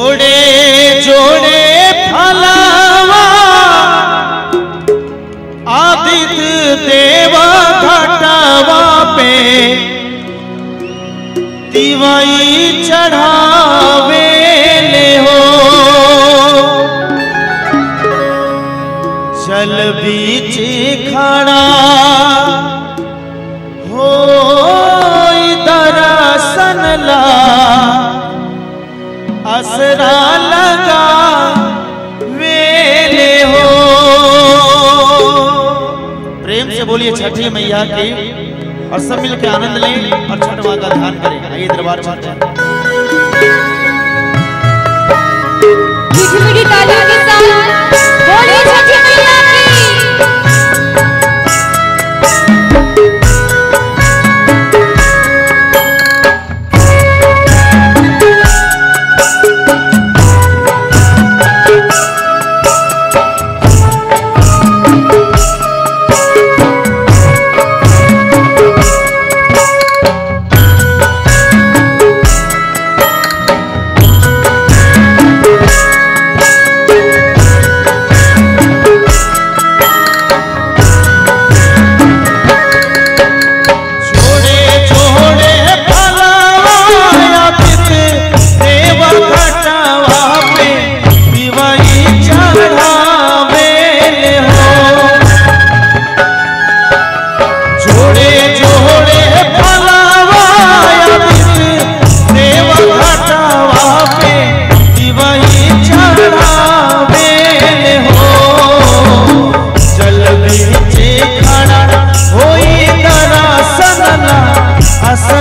जोड़े जोड़े फलावा आदित्य देवा घटावा पे दिवाई चढ़ावे ले हो चल बीच खड़ा हो दर्शन ला असरा लगा वेले हो। प्रेम से बोलिए छठी मैया की और सब मिलकर आनंद लें और छठ माता ध्यान करें। आइए दरबार असरा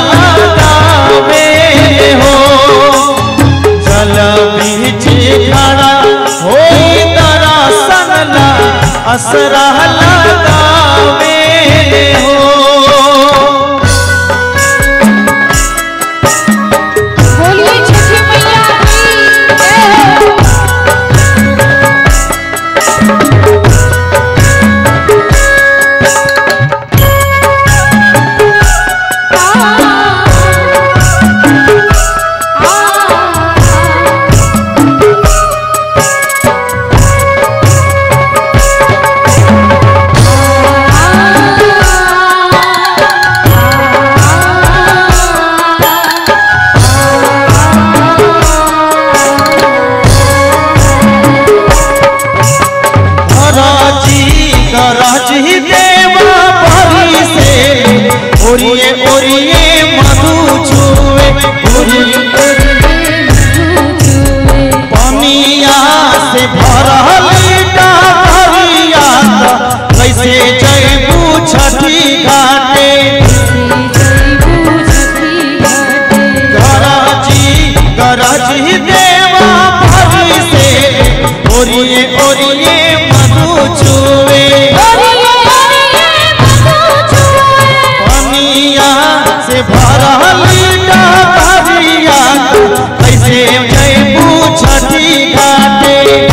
लगावे हो चल बीच खड़ा हो दर्शन ला असरा लगावे हो। ओरिए मधु छुए पनिया से भरल डबरिया कैसे जइबू छठी घाटे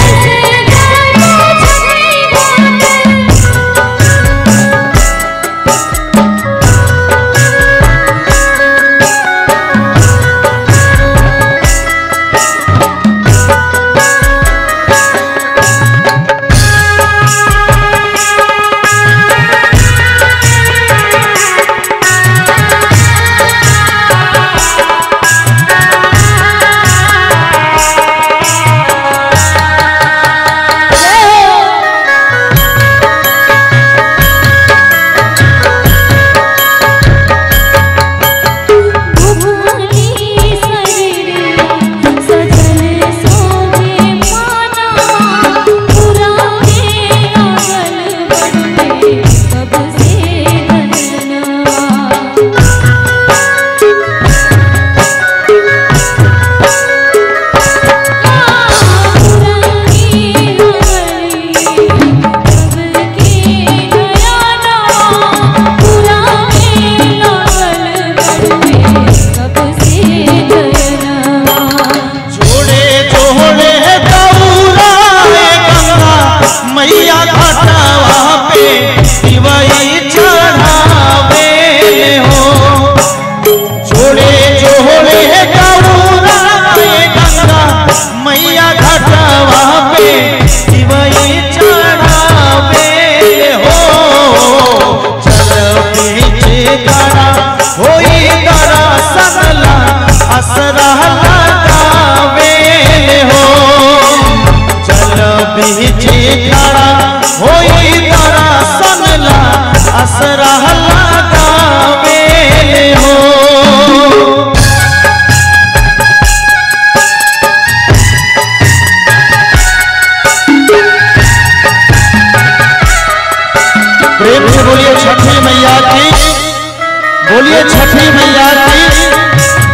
बोलिए छठी मैया की,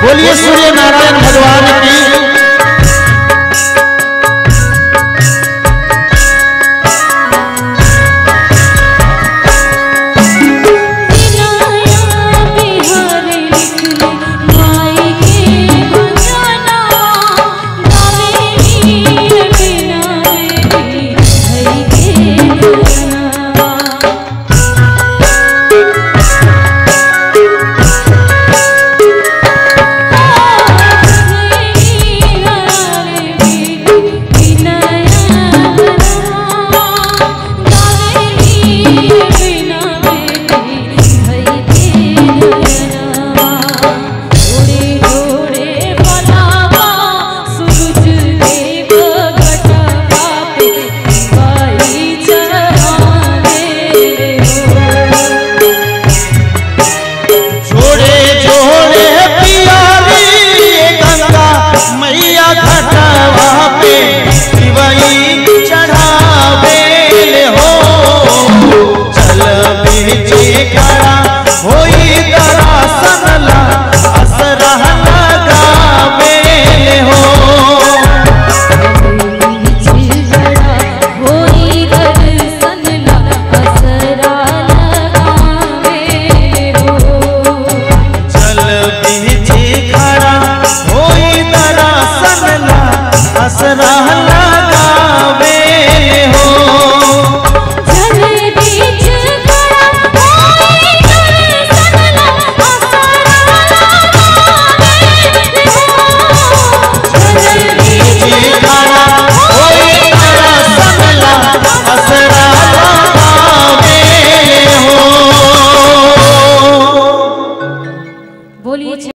बोलिए सूर्य नारायण भगवान की।